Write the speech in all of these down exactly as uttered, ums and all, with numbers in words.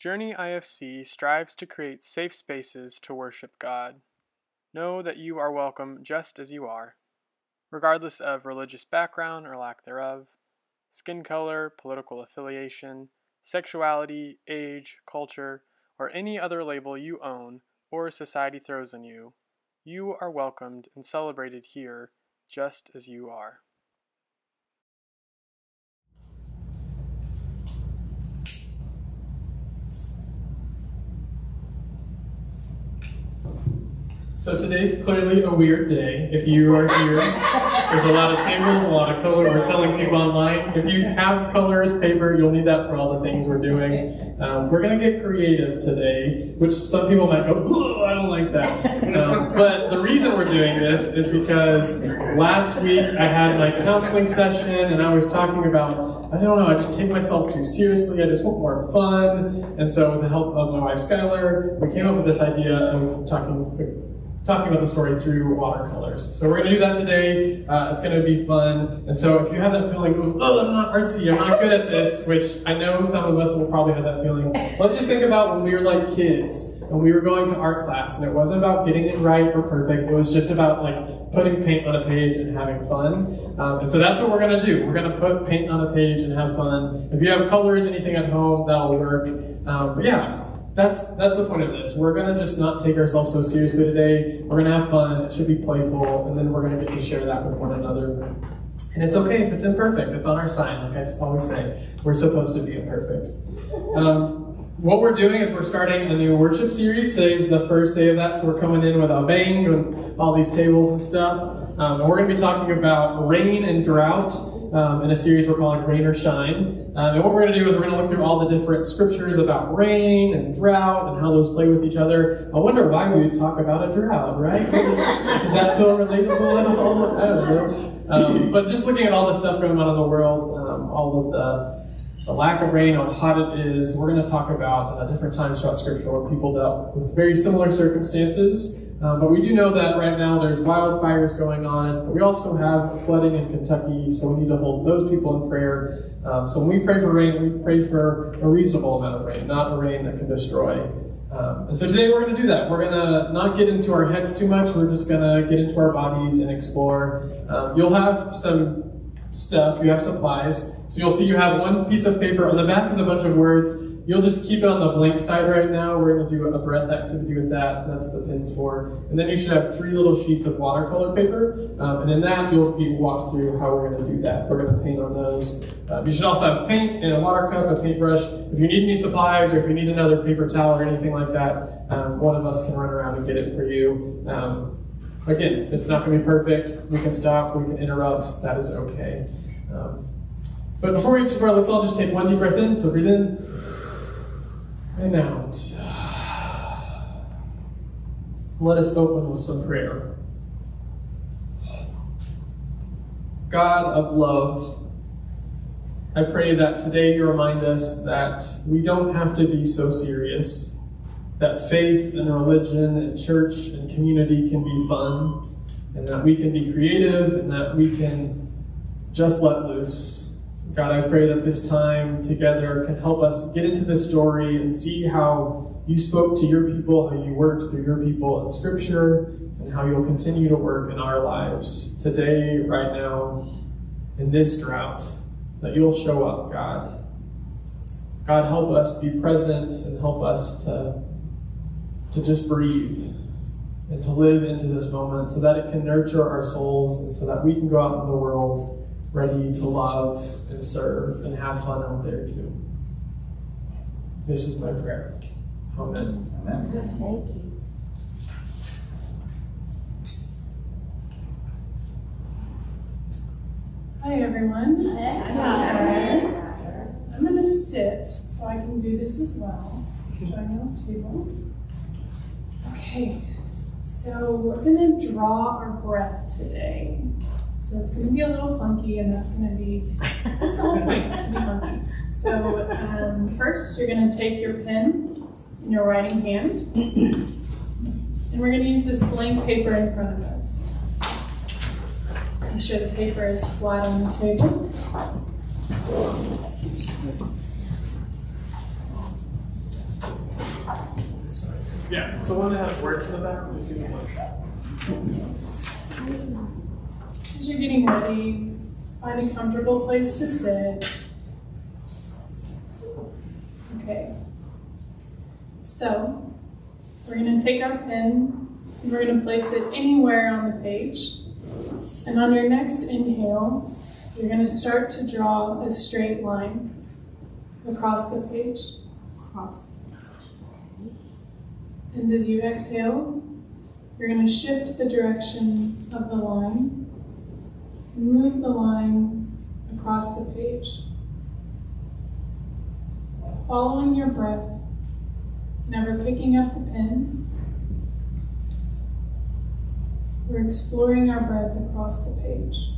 Journey I F C strives to create safe spaces to worship God. Know that you are welcome just as you are, regardless of religious background or lack thereof, skin color, political affiliation, sexuality, age, culture, or any other label you own or society throws on you. You are welcomed and celebrated here just as you are. So today's clearly a weird day. If you are here, there's a lot of tables, a lot of color. We're telling people online, if you have colors, paper, you'll need that for all the things we're doing. Um, we're gonna get creative today, which some people might go, oh, I don't like that. Um, but the reason we're doing this is because last week I had my counseling session and I was talking about, I don't know, I just take myself too seriously. I just want more fun. And so with the help of my wife, Skylar, we came up with this idea of talking talking about the story through watercolors. So we're gonna do that today. Uh, it's gonna be fun. And so if you have that feeling, oh, I'm not artsy, I'm not good at this, which I know some of us will probably have that feeling. Let's just think about when we were like kids and we were going to art class and it wasn't about getting it right or perfect. It was just about like putting paint on a page and having fun. Um, and so that's what we're gonna do. We're gonna put paint on a page and have fun. If you have colors, anything at home, that'll work. Um, but yeah. That's, that's the point of this. We're gonna just not take ourselves so seriously today. We're gonna have fun, it should be playful, and then we're gonna get to share that with one another. And it's okay if it's imperfect, it's on our sign, like I always say. We're supposed to be imperfect. Um, what we're doing is we're starting a new worship series. Today's the first day of that, so we're coming in with a bang, with all these tables and stuff. Um, and we're gonna be talking about rain and drought. Um, in a series we're calling Rain or Shine. Um, and what we're gonna do is we're gonna look through all the different scriptures about rain and drought and how those play with each other. I wonder why we would talk about a drought, right? Does, does that feel relatable at all? I don't know. Um, but just looking at all the stuff going on in the world, um, all of the, the lack of rain, how hot it is, we're gonna talk about uh, different times throughout scripture where people dealt with very similar circumstances. Um, but we do know that right now there's wildfires going on, but we also have flooding in Kentucky, so we need to hold those people in prayer. Um, so when we pray for rain, we pray for a reasonable amount of rain, not a rain that can destroy. Um, and so today we're going to do that. We're going to not get into our heads too much, we're just going to get into our bodies and explore. Um, you'll have some stuff, you have supplies, so you'll see you have one piece of paper, on the back is a bunch of words. You'll just keep it on the blank side right now. We're gonna do a breath activity with that. That's what the pin's for. And then you should have three little sheets of watercolor paper. Um, and in that, you'll be walked through how we're gonna do that. We're gonna paint on those. Um, you should also have paint and a water cup, a paintbrush. If you need any supplies or if you need another paper towel or anything like that, um, one of us can run around and get it for you. Um, again, it's not gonna be perfect. We can stop, we can interrupt. That is okay. Um, but before we get too far, let's all just take one deep breath in. So breathe in. And out. Let us open with some prayer. God of love, I pray that today you remind us that we don't have to be so serious, that faith and religion and church and community can be fun, and that we can be creative and that we can just let loose. God, I pray that this time together can help us get into this story and see how you spoke to your people, how you worked through your people in Scripture, and how you'll continue to work in our lives today, right now, in this drought, that you'll show up, God. God, help us be present and help us to, to just breathe and to live into this moment so that it can nurture our souls and so that we can go out in the world ready to love and serve and have fun out there too. This is my prayer. Amen. Amen. Thank you. Hi everyone. Hey. Hi. I'm going to sit so I can do this as well. Join y'all's table. Okay, so we're going to draw our breath today. So it's going to be a little funky, and that's going to be, that's the whole point, is to be funky. So um, first, you're going to take your pen in your writing hand, and we're going to use this blank paper in front of us. Make sure the paper is flat on the table. Yeah, it's the one that has words in the back. As you're getting ready, find a comfortable place to sit. Okay. So, we're going to take our pen and we're going to place it anywhere on the page. And on your next inhale, you're going to start to draw a straight line across the page. Across. And as you exhale, you're going to shift the direction of the line, move the line across the page. Following your breath, never picking up the pen, we're exploring our breath across the page.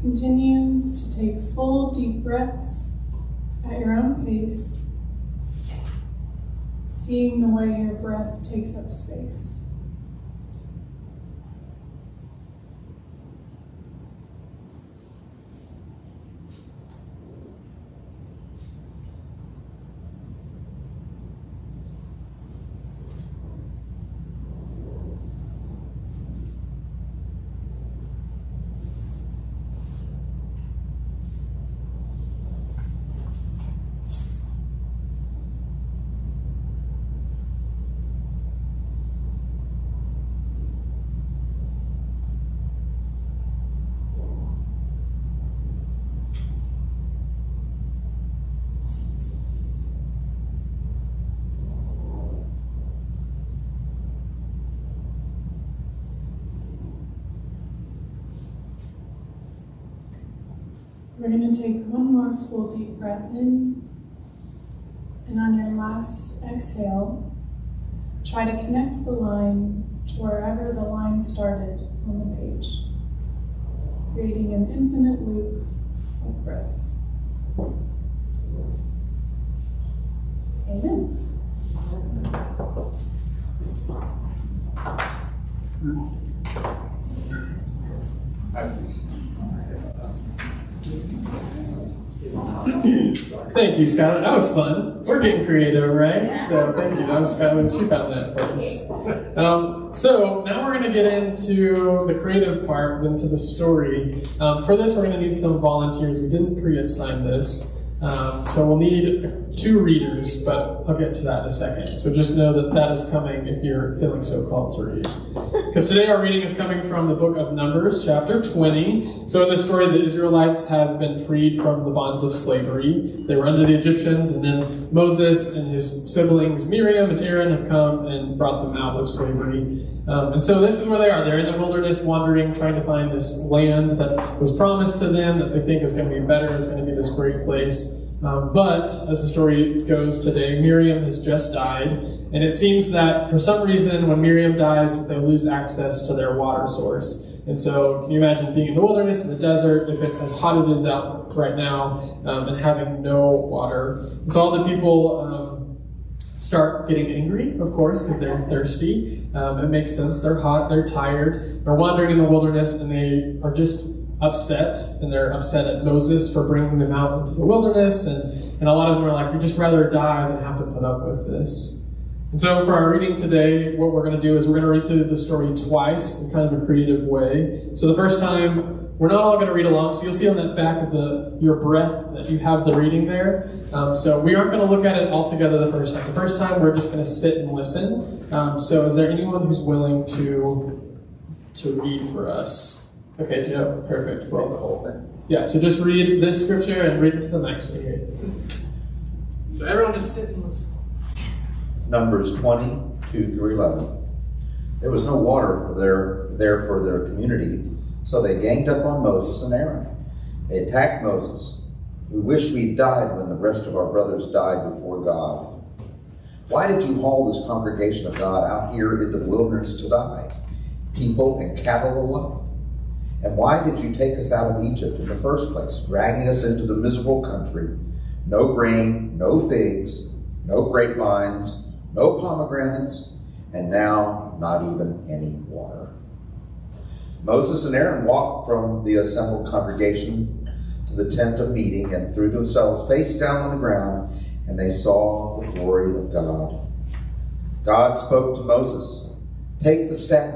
Continue to take full deep breaths at your own pace, seeing the way your breath takes up space. We're going to take one more full deep breath in, and on your last exhale, try to connect the line to wherever the line started on the page, creating an infinite loop of breath. Amen. Thank you, Skylar. That was fun. We're getting creative, right? Yeah. So thank you. That was Skylar. She found that for us. Um, so now we're going to get into the creative part, then to the story. Um, for this, we're going to need some volunteers. We didn't pre-assign this. Um, so we'll need two readers, but I'll get to that in a second. So just know that that is coming if you're feeling so called to read. Because today our reading is coming from the book of Numbers, chapter twenty. So in this story, the Israelites have been freed from the bonds of slavery. They were under the Egyptians, and then Moses and his siblings Miriam and Aaron have come and brought them out of slavery. Um, and so this is where they are. They're in the wilderness wandering, trying to find this land that was promised to them that they think is going to be better, it's going to be this great place. Um, but as the story goes today, Miriam has just died. And it seems that for some reason, when Miriam dies, they lose access to their water source. And so can you imagine being in the wilderness, in the desert, if it's as hot as it is out right now, um, and having no water? And so all the people um, start getting angry, of course, because they're thirsty. Um, it makes sense. They're hot, they're tired, they're wandering in the wilderness, and they are just upset, and they're upset at Moses for bringing them out into the wilderness, and, and a lot of them are like, we'd just rather die than have to put up with this. And so for our reading today, what we're going to do is we're going to read through the story twice in kind of a creative way. So the first time, we're not all going to read along, so you'll see on that back of the your breath that you have the reading there. Um, so we aren't going to look at it all together the first time. The first time, we're just going to sit and listen. Um, so is there anyone who's willing to to read for us? Okay, Joe, perfect. Well, the whole thing. Yeah, so just read this scripture and read it to the next one here. So everyone just sit and listen. Numbers twenty, two through eleven. There was no water for their, there for their community, so they ganged up on Moses and Aaron. They attacked Moses. We wish we'd died when the rest of our brothers died before God. Why did you haul this congregation of God out here into the wilderness to die, people and cattle alike? And why did you take us out of Egypt in the first place, dragging us into the miserable country? No grain, no figs, no grapevines, no pomegranates, and now not even any water. Moses and Aaron walked from the assembled congregation to the tent of meeting and threw themselves face down on the ground, and they saw the glory of God. God spoke to Moses, "Take the staff,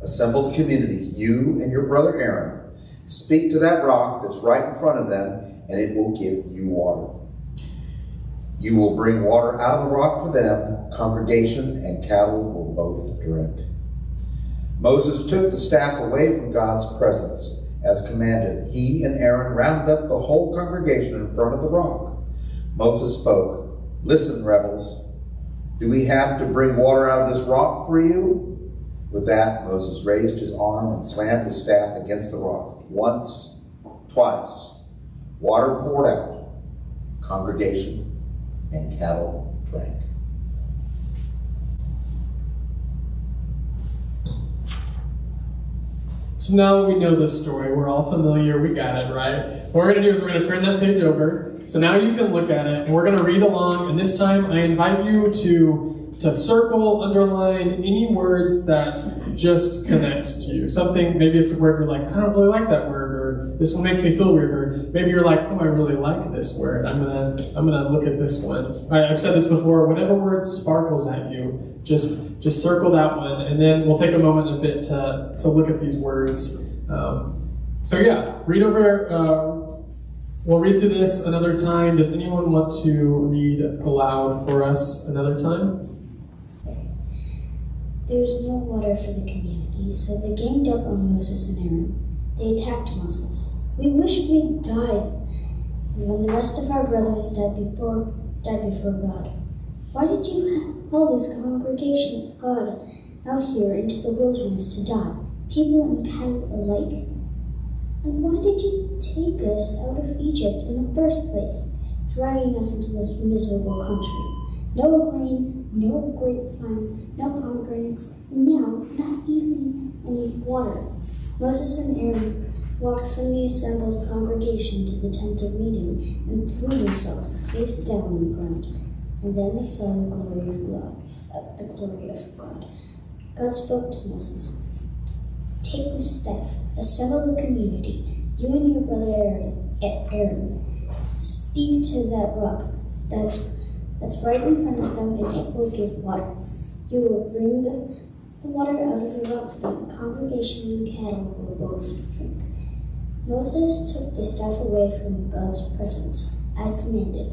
assemble the community, you and your brother Aaron. Speak to that rock that's right in front of them, and it will give you water. You will bring water out of the rock for them. Congregation and cattle will both drink." Moses took the staff away from God's presence, as commanded. He and Aaron rounded up the whole congregation in front of the rock. Moses spoke, "Listen, rebels, do we have to bring water out of this rock for you?" With that, Moses raised his arm and slammed his staff against the rock. Once, twice, water poured out. Congregation and cattle drank. So now that we know this story, we're all familiar, we got it, right? What we're going to do is we're going to turn that page over. So now you can look at it, and we're going to read along. And this time, I invite you to, to circle, underline any words that just connect to you. Something, maybe it's a word you're like, I don't really like that word, or this one makes me feel weird, or maybe you're like, oh, I really like this word. I'm going to I'm gonna look at this one. All right, I've said this before. Whatever word sparkles at you, Just, just circle that one, and then we'll take a moment in a bit to, to look at these words. Um, so yeah, read over, uh, we'll read through this another time. Does anyone want to read aloud for us another time? There was no water for the community, so they ganged up on Moses and Aaron. They attacked Moses. "We wish we died when the rest of our brothers died before, died before God. Why did you haul this congregation of God out here into the wilderness to die, people and cattle alike? And why did you take us out of Egypt in the first place, dragging us into this miserable country? No grain, no grapevines, no pomegranates, and now not even any water." Moses and Aaron walked from the assembled congregation to the tent of meeting and threw themselves face down on the ground. And then they saw the glory of God, uh, the glory of God. God spoke to Moses, "Take the staff, assemble the community, you and your brother Aaron. Aaron. Speak to that rock that's, that's right in front of them, and it will give water. You will bring the, the water out of the rock for them. Congregation and cattle will both drink." Moses took the staff away from God's presence, as commanded.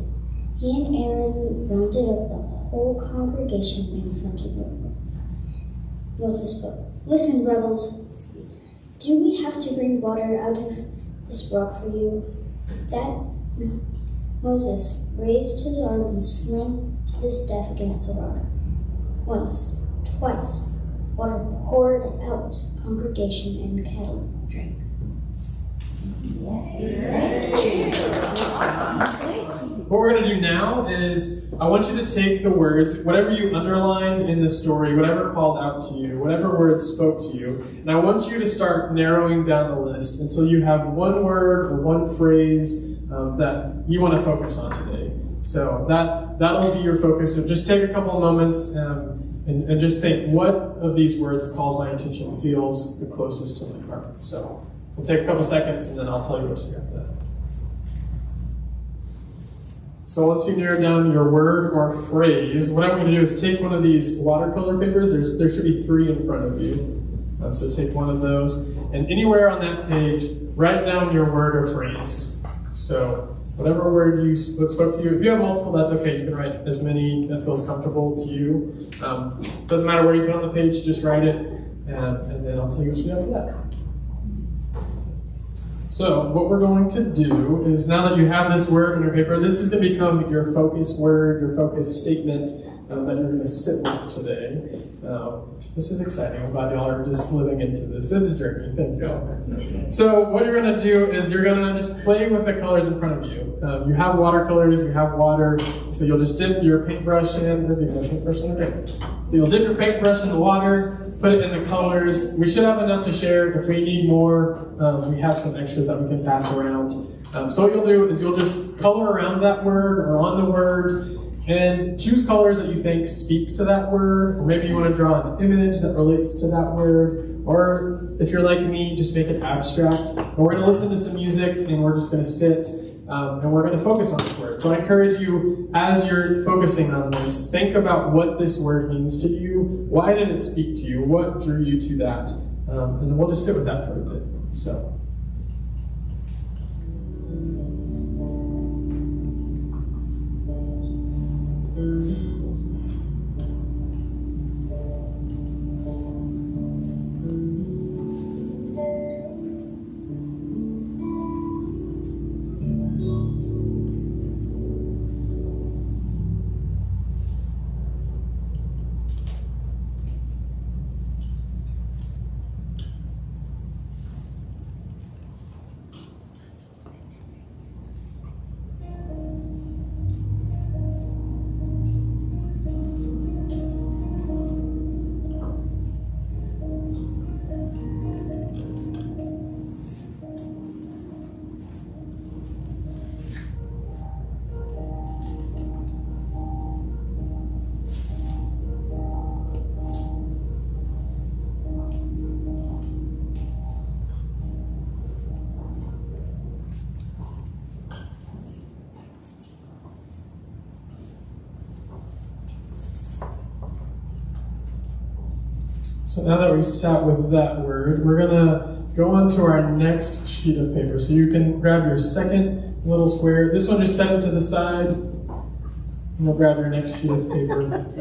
He and Aaron rounded up the whole congregation in front of the rock. Moses spoke, "Listen, rebels, do we have to bring water out of this rock for you?" That Moses raised his arm and slammed the staff against the rock. Once, twice, water poured out. Congregation and cattle drank. What we're going to do now is I want you to take the words, whatever you underlined in the story, whatever called out to you, whatever words spoke to you, and I want you to start narrowing down the list until you have one word or one phrase um, that you want to focus on today. So that, that'll be your focus. So just take a couple of moments um, and, and just think, what of these words calls my attention, feels the closest to my heart. So we'll take a couple seconds and then I'll tell you what to do after that. So once you narrow down your word or phrase, what I'm going to do is take one of these watercolor papers. There's, there should be three in front of you. Um, so take one of those. And anywhere on that page, write down your word or phrase. So whatever word you spoke to you. If you have multiple, that's okay. You can write as many that feels comfortable to you. Um, doesn't matter where you put on the page, just write it. And, and then I'll tell you what to do after that. So what we're going to do is, now that you have this word in your paper, this is going to become your focus word, your focus statement um, that you're going to sit with today. Um, this is exciting. I'm glad y'all are just living into this. This is a journey. Thank y'all. So what you're going to do is you're going to just play with the colors in front of you. Um, you have watercolors, you have water, so you'll just dip your paintbrush in. There's even a paintbrush in there. So you'll dip your paintbrush in the water, put it in the colors. We should have enough to share. If we need more, um, we have some extras that we can pass around. Um, so what you'll do is you'll just color around that word or on the word and choose colors that you think speak to that word. Or maybe you want to draw an image that relates to that word. Or if you're like me, just make it abstract. But we're going to listen to some music and we're just going to sit um, and we're going to focus on this word. So I encourage you, as you're focusing on this, think about what this word means to you. Why did it speak to you? What drew you to that? Um, and we'll just sit with that for a bit. So. So now that we've sat with that word, we're going to go on to our next sheet of paper. So you can grab your second little square. This one, just set it to the side, and we'll grab your next sheet of paper.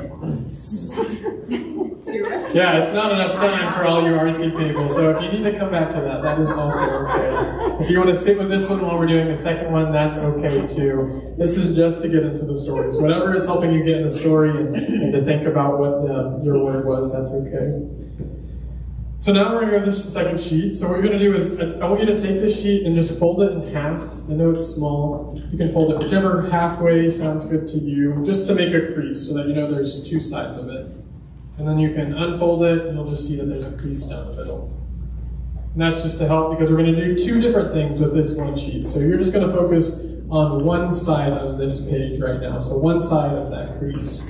Yeah, it's not enough time for all you artsy people, so if you need to come back to that, that is also okay. If you want to sit with this one while we're doing the second one, that's okay too. This is just to get into the stories. Whatever is helping you get in the story and, and to think about what the, your word was, that's okay. So now we're going to go to the second sheet. So what you're going to do is, I want you to take this sheet and just fold it in half. I know it's small. You can fold it whichever halfway sounds good to you, just to make a crease so that you know there's two sides of it. And then you can unfold it, and you'll just see that there's a crease down the middle. And that's just to help, because we're going to do two different things with this one sheet. So you're just going to focus on one side of this page right now, so one side of that crease.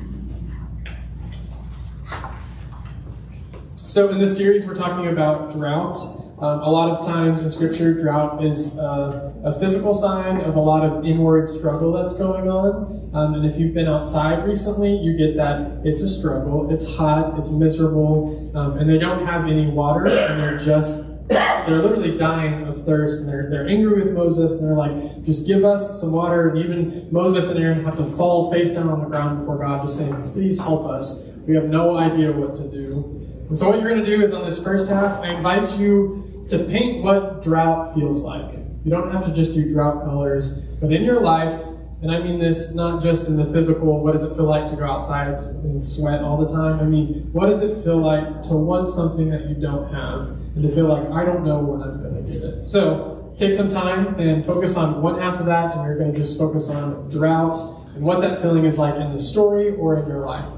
So in this series, we're talking about drought. Um, a lot of times in Scripture, drought is uh, a physical sign of a lot of inward struggle that's going on. Um, and if you've been outside recently, you get that it's a struggle, it's hot, it's miserable, um, and they don't have any water, and they're just, they're literally dying of thirst, and they're, they're angry with Moses, and they're like, just give us some water. And even Moses and Aaron have to fall face down on the ground before God, just saying, please help us. We have no idea what to do. And so what you're going to do is, on this first half, I invite you to paint what drought feels like. You don't have to just do drought colors, but in your life, and I mean this not just in the physical, what does it feel like to go outside and sweat all the time? I mean, what does it feel like to want something that you don't have and to feel like, I don't know when I'm going to get it? So take some time and focus on one half of that, and you're going to just focus on drought and what that feeling is like in the story or in your life.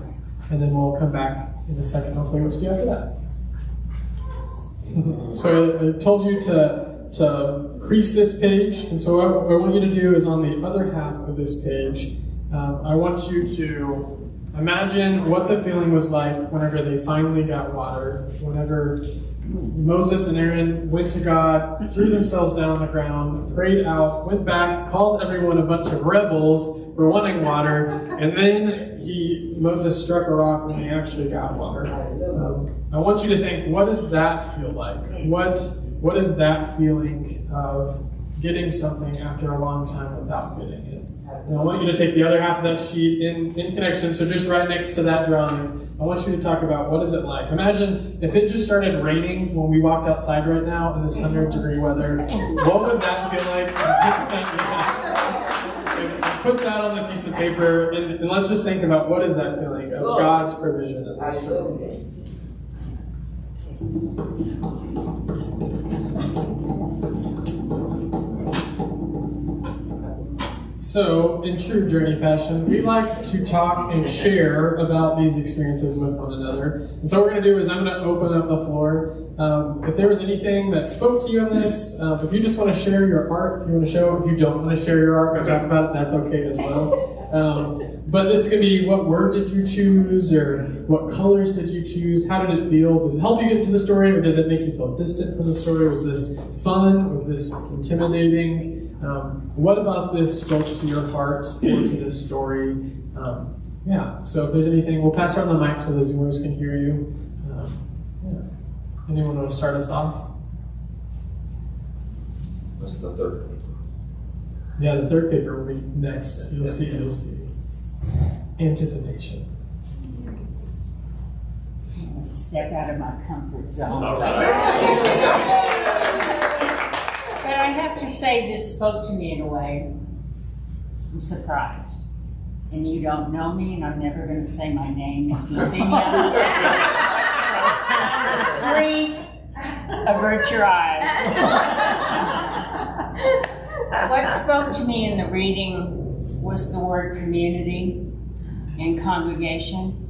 And then we'll come back in a second. I'll tell you what to do after that. So I told you to, to crease this page. And so what I want you to do is, on the other half of this page, um, I want you to imagine what the feeling was like whenever they finally got water, whenever Moses and Aaron went to God, threw themselves down on the ground, prayed out, went back, called everyone a bunch of rebels for wanting water, and then he, Moses struck a rock when he actually got water. Um, I want you to think, what does that feel like? What, what is that feeling of getting something after a long time without getting it? And I want you to take the other half of that sheet in, in connection, so just right next to that drawing, I want you to talk about what is it like. Imagine if it just started raining when we walked outside right now in this one hundred degree weather. What would that feel like? Put that on the piece of paper, and, and let's just think about what is that feeling of God's provision in this story. So, in true Journey fashion, we like to talk and share about these experiences with one another. And so what we're going to do is, I'm going to open up the floor. Um, if there was anything that spoke to you on this, uh, if you just want to share your art, if you want to show, if you don't want to share your art, or talk about it, that's okay as well. Um, But this is going to be, what word did you choose, or what colors did you choose? How did it feel? Did it help you get to the story, or did it make you feel distant from the story? Was this fun? Was this intimidating? Um, what about this spoke to your heart or to this story? Um, yeah, so if there's anything, we'll pass around the mic so the Zoomers can hear you. Um, yeah. Anyone want to start us off? That's the third paper. Yeah, the third paper will be next. You'll see, you'll see. Anticipation. Step out of my comfort zone. All right. But I have to say, this spoke to me in a way. I'm surprised. And you don't know me, and I'm never going to say my name. If you see me on the street, avert your eyes. What spoke to me in the reading was the word community and congregation.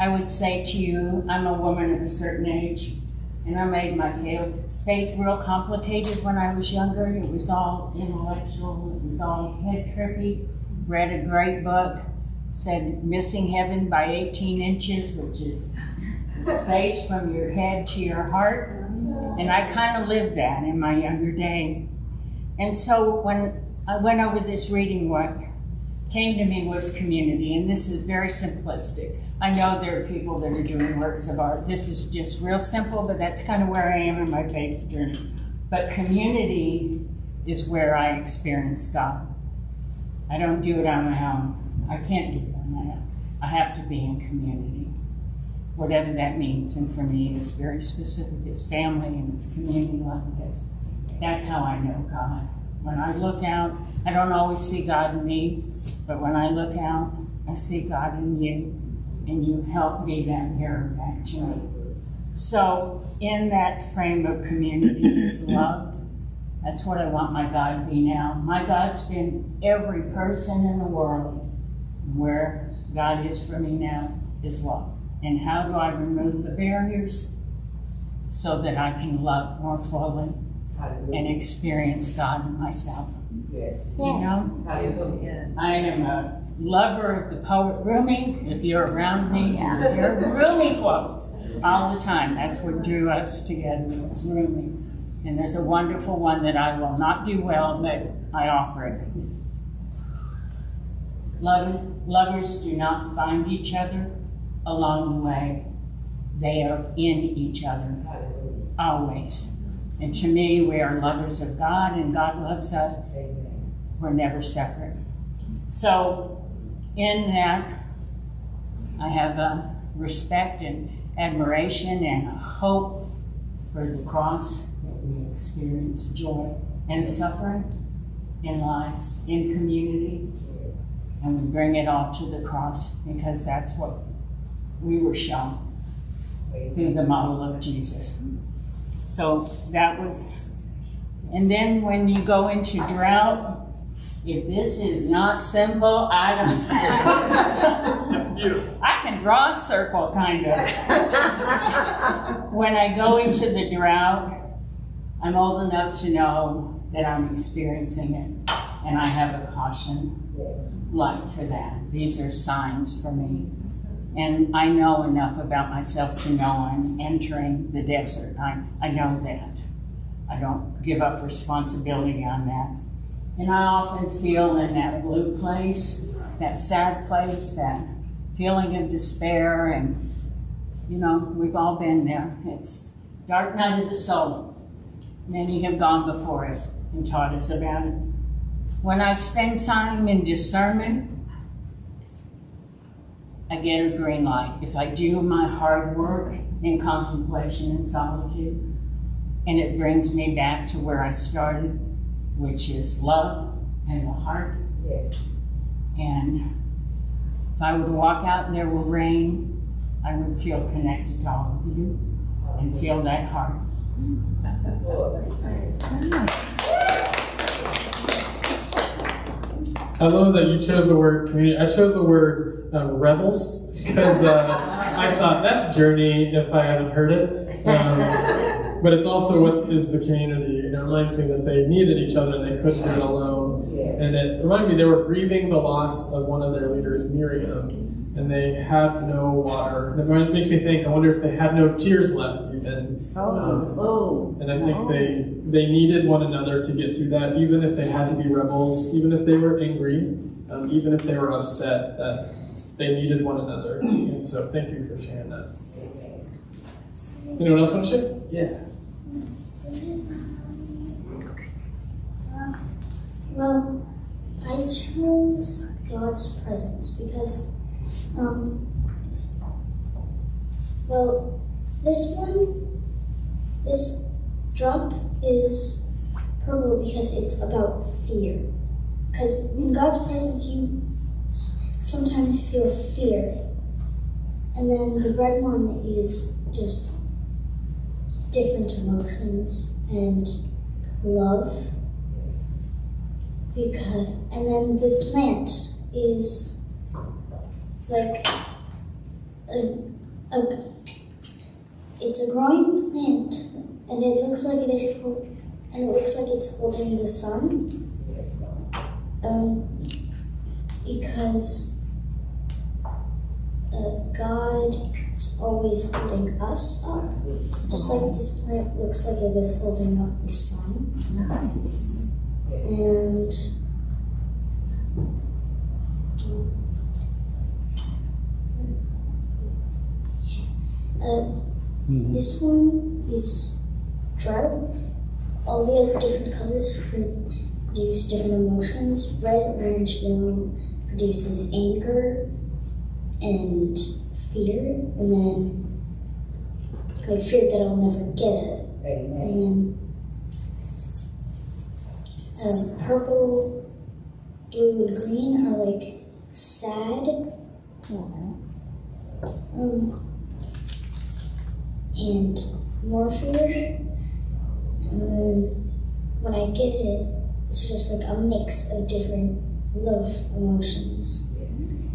I would say to you, I'm a woman of a certain age, and I made my faith, faith real complicated when I was younger. It was all intellectual, it was all head trippy. Read a great book, said Missing Heaven by eighteen inches, which is the space from your head to your heart. And I kind of lived that in my younger day. And so when I went over this reading, what came to me was community, and this is very simplistic. I know there are people that are doing works of art. This is just real simple, but that's kind of where I am in my faith journey. But community is where I experience God. I don't do it on my own. I can't do it on my own. I have to be in community, whatever that means. And for me, it's very specific. It's family and it's community like this. That's how I know God. When I look out, I don't always see God in me, but when I look out, I see God in you, and you help me that mirror back to me. So in that frame of community is love. That's what I want my God to be now. My God's been every person in the world. Where God is for me now is love. And how do I remove the barriers so that I can love more fully? Hallelujah. And experience God in myself. Yes. You know? Hallelujah. I am a lover of the poet Rumi. If you're around me, yeah. I hear Rumi quotes all the time. That's what drew us together, was Rumi. And there's a wonderful one that I will not do well, but I offer it. Love, lovers do not find each other along the way. They are in each other, always. And to me, we are lovers of God, and God loves us. Amen. We're never separate. So in that, I have a respect and admiration and a hope for the cross, that we experience joy and suffering in lives, in community. And we bring it all to the cross, because that's what we were shown through the model of Jesus. So that was, and then when you go into drought, if this is not simple, I don't know. That's beautiful. I can draw a circle, kind of. When I go into the drought, I'm old enough to know that I'm experiencing it, and I have a caution light for that. These are signs for me. And I know enough about myself to know I'm entering the desert. I, I know that. I don't give up responsibility on that. And I often feel in that blue place, that sad place, that feeling of despair. And, you know, we've all been there. It's dark night of the soul. Many have gone before us and taught us about it. When I spend time in discernment, I get a green light. If I do my hard work in contemplation and solitude, and it brings me back to where I started, which is love and the heart. Yes. And if I would walk out and there were rain, I would feel connected to all of you and feel that heart. I love that you chose the word community. I chose the word Uh, rebels, because uh, I thought, that's Journey if I haven't heard it. Um, but it's also, what is the community? You know, it reminds me that they needed each other, they couldn't do it alone. Yeah. And it reminded me, they were grieving the loss of one of their leaders, Miriam, and they had no water. And it makes me think, I wonder if they had no tears left even. Oh. Um, oh. And I think oh. they they needed one another to get through that, even if they had to be rebels, even if they were angry, um, even if they were upset, that they needed one another. And so thank you for sharing that. Anyone else want to share? Yeah. Well, I chose God's presence because, um, it's, well, this one, this drop is purple because it's about fear. Because in God's presence, you sometimes feel fear. And then the red one is just different emotions and love. Because, and then the plant is like a, a, it's a growing plant, and it looks like it is, and it looks like it's holding the sun, um, because uh, God is always holding us up, just like this plant looks like it is holding up the sun. Nice. And uh, mm-hmm. This one is drought. All the other different colors produce different emotions. Red, orange, yellow produces anger and fear, and then like fear that I'll never get it. Amen. And then Um, purple, blue, and green are like sad. Aww. Um, and more fear. And then when I get it, it's just like a mix of different love emotions.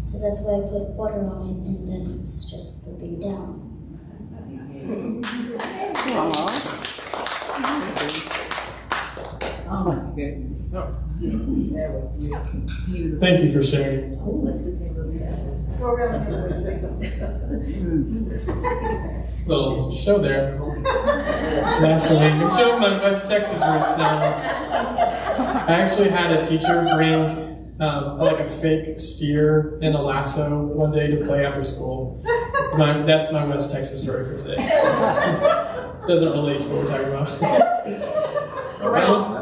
So that's why I put water on it, and then it's just dripping down. Aww. Oh my goodness. Thank you for sharing. Little show there. Lastly, I'm showing my West Texas roots now. I actually had a teacher bring um, like a fake steer and a lasso one day to play after school. My, that's my West Texas story for today. So. Doesn't relate to what we're talking about. Around.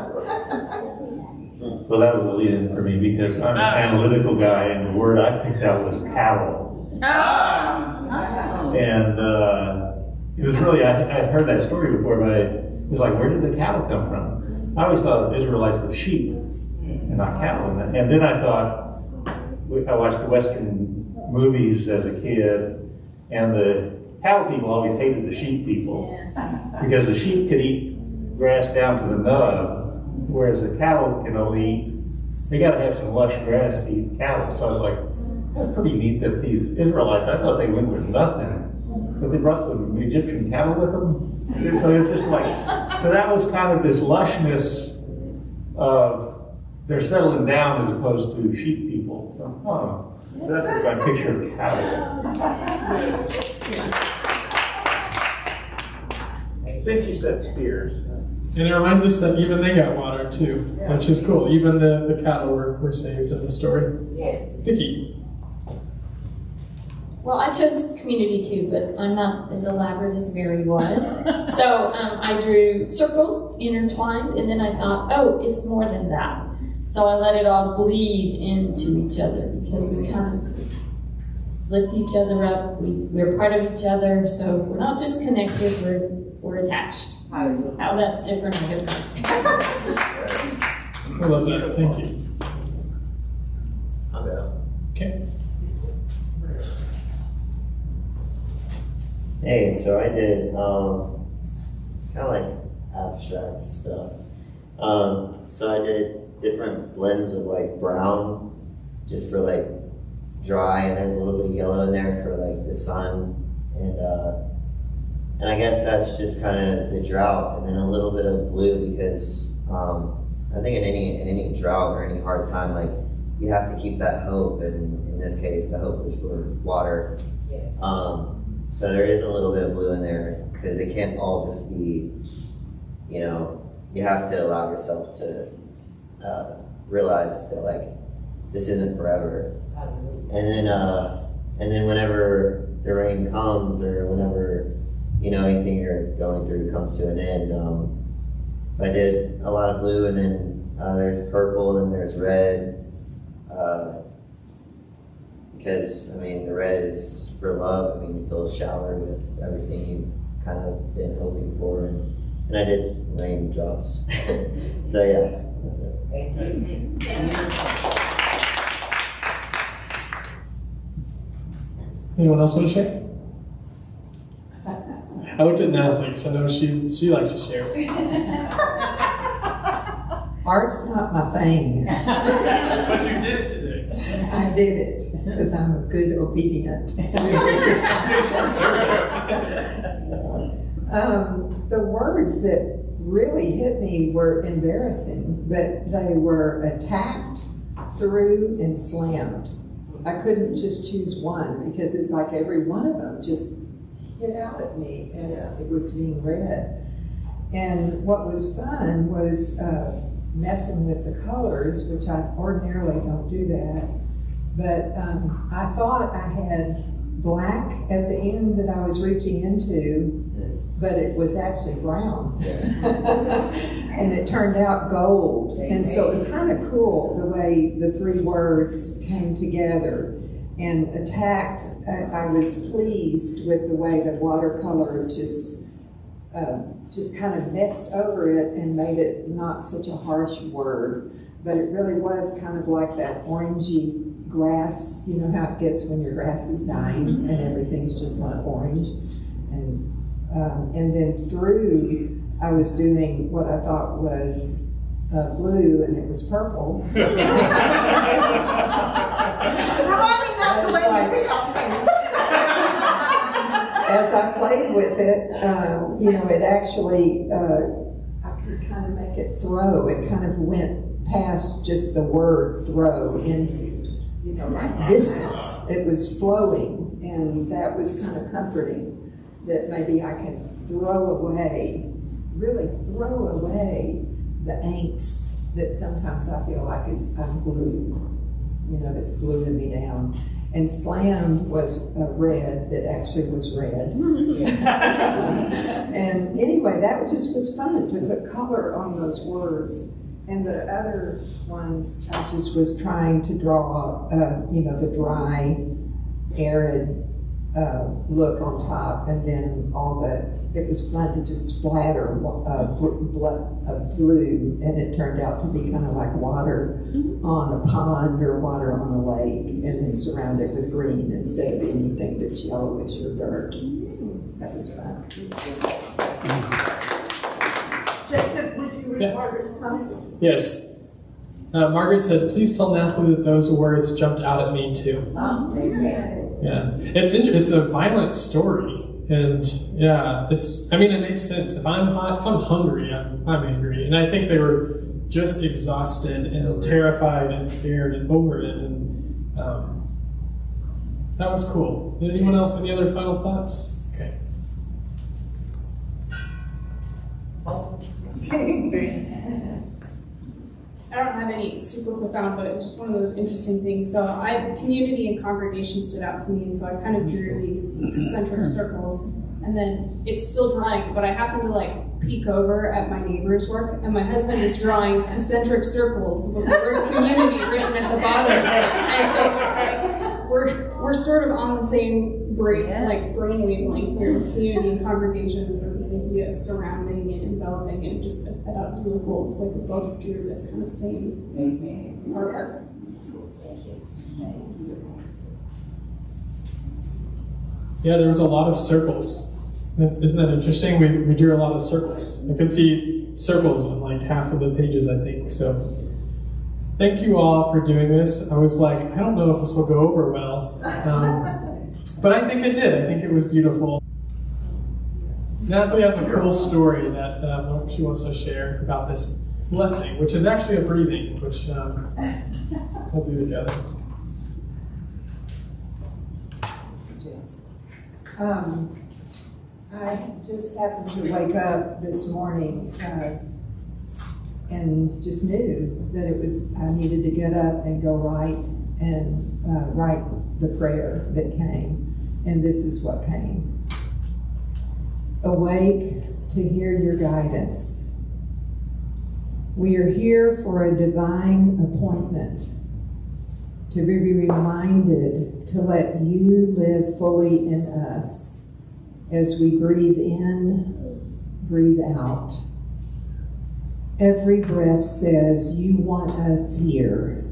Well, that was a lead-in for me because I'm an oh. analytical guy, and the word I picked out was tallow. Oh. Oh. And uh, it was really, I, I'd heard that story before, but I, it was like, where did the cattle come from? I always thought of Israelites with sheep and not cattle. And then I thought, I watched the Western movies as a kid, and the cattle people always hated the sheep people because the sheep could eat grass down to the nub. Whereas the cattle can only eat, they got to have some lush grass to eat cattle. So I was like, that's pretty neat that these Israelites, I thought they went with nothing. But they brought some Egyptian cattle with them. So it's just like, so that was kind of this lushness of they're settling down as opposed to sheep people. So, huh, so that's my picture of cattle. Since you said spears. And it reminds us that even they got water too, yeah. Which is cool. Even the, the cattle were, were saved in the story. Yeah. Vicki. Well, I chose community too, but I'm not as elaborate as Mary was. So um, I drew circles intertwined, and then I thought, oh, it's more than that. So I let it all bleed into each other because we kind of lift each other up. We, we're part of each other, so we're not just connected, we're, we're attached. How that's different. I love that. Thank you. Okay. Hey, so I did um, kind of like abstract stuff. Um, so I did different blends of like brown, just for like dry, and there's a little bit of yellow in there for like the sun and. Uh, And I guess that's just kind of the drought, and then a little bit of blue because um, I think in any in any drought or any hard time, like, you have to keep that hope, and in this case, the hope is for water. Yes. Um, so there is a little bit of blue in there, because it can't all just be, you know, you have to allow yourself to uh, realize that, like, this isn't forever. Absolutely. And then, uh, and then whenever the rain comes, or whenever, you know, anything you're going through comes to an end. Um, so I did a lot of blue, and then uh, there's purple, and then there's red. Uh, because, I mean, the red is for love. I mean, you feel showered with everything you've kind of been hoping for. And, and I did raindrops. So, yeah, that's it. Thank you. Anyone else want to share? I looked at Natalie because I know she's, she likes to share. Art's not my thing. But you did it today. I did it because I'm a good obedient. um, the words that really hit me were embarrassing, but they were attacked, threw, and slammed. I couldn't just choose one, because it's like every one of them just hit out at me as yeah. it was being read. And what was fun was uh, messing with the colors, which I ordinarily don't do that, but um, I thought I had black at the end that I was reaching into, but it was actually brown. And it turned out gold. And so it was kind of cool the way the three words came together. And attacked, I, I was pleased with the way the watercolor just uh, just kind of messed over it and made it not such a harsh word, but it really was kind of like that orangey grass, you know how it gets when your grass is dying and everything's just kind of orange. And, um, and then through, I was doing what I thought was uh, blue, and it was purple. How I mean, that's the way we talk about it. As I played with it, uh, you know, it actually, uh, I could kind of make it throw. It kind of went past just the word throw into, you know, like distance. It was flowing, and that was kind of comforting, that maybe I can throw away, really throw away the angst that sometimes I feel like it's, I'm glued, you know, that's gluing me down. And slammed was a red that actually was red. And anyway, that was just was fun to put color on those words. And the other ones, I just was trying to draw, uh, you know, the dry, arid uh, look on top, and then all the. It was fun to just splatter uh, blue, and it turned out to be kind of like water on a pond or water on a lake, and then surround it with green instead of anything that's yellowish or dirt. That was fun. Jacob, would you read Margaret's comment? Yes. Uh, Margaret said, "Please tell Natalie that those words jumped out at me too." Oh, amen. Yeah, it's it's a violent story. And yeah, it's, I mean, it makes sense. If I'm hot, if I'm hungry, I'm, I'm angry. And I think they were just exhausted and terrified and scared and over it. And um, that was cool. Did anyone else have any other final thoughts? Okay. I don't have any super profound, but it was just one of those interesting things. So I, community and congregation stood out to me, and so I kind of drew these concentric circles. And then it's still drawing, but I happened to like peek over at my neighbor's work, and my husband is drawing concentric circles with the word community written at the bottom. And so it's like, we're, we're sort of on the same brain, like brain wavelength here. Community and congregations are this idea of surrounding and enveloping, and just I thought it was really cool. It's like we both drew this kind of same artwork. Yeah, there was a lot of circles. That's, isn't that interesting? We, we drew a lot of circles. I could see circles on like half of the pages, I think. So thank you all for doing this. I was like, I don't know if this will go over well. Um, but I think it did. I think it was beautiful. Natalie has a cool story that um, she wants to share about this blessing, which is actually a breathing, which um, we'll do together. Um, I just happened to wake up this morning uh, and just knew that it was, I needed to get up and go write and uh, write the prayer that came. And this is what came. Awake to hear your guidance. We are here for a divine appointment, to be reminded to let you live fully in us as we breathe in, breathe out. Every breath says you want us here,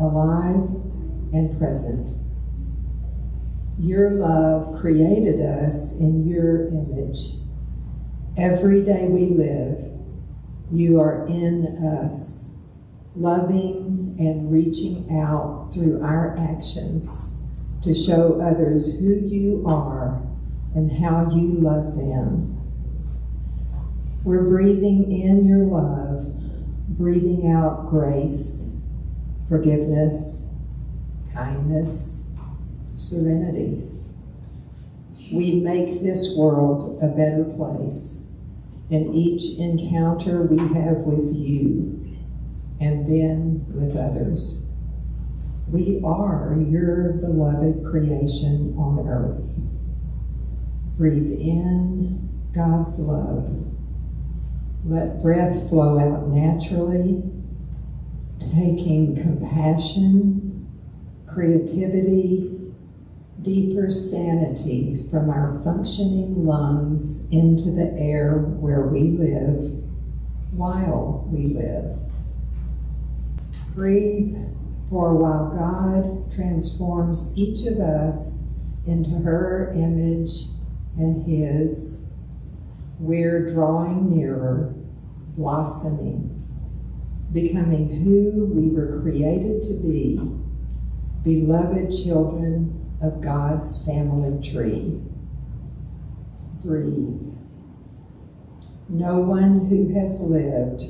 alive and present. Your love created us in your image. Every day we live, you are in us, loving and reaching out through our actions to show others who you are and how you love them. We're breathing in your love, breathing out grace, forgiveness, kindness, serenity. We make this world a better place in each encounter we have with you and then with others. We are your beloved creation on earth. Breathe in God's love. Let breath flow out naturally, taking compassion, creativity, deeper sanity from our functioning lungs into the air where we live, while we live. Breathe. For while God transforms each of us into her image and his, we're drawing nearer, blossoming, becoming who we were created to be, beloved children of God's family tree. Breathe. No one who has lived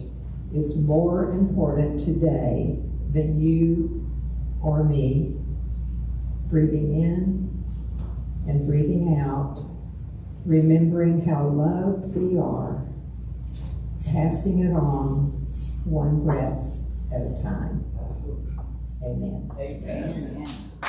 is more important today than you or me. Breathing in and breathing out, remembering how loved we are, passing it on one breath at a time. Amen. Amen. Amen.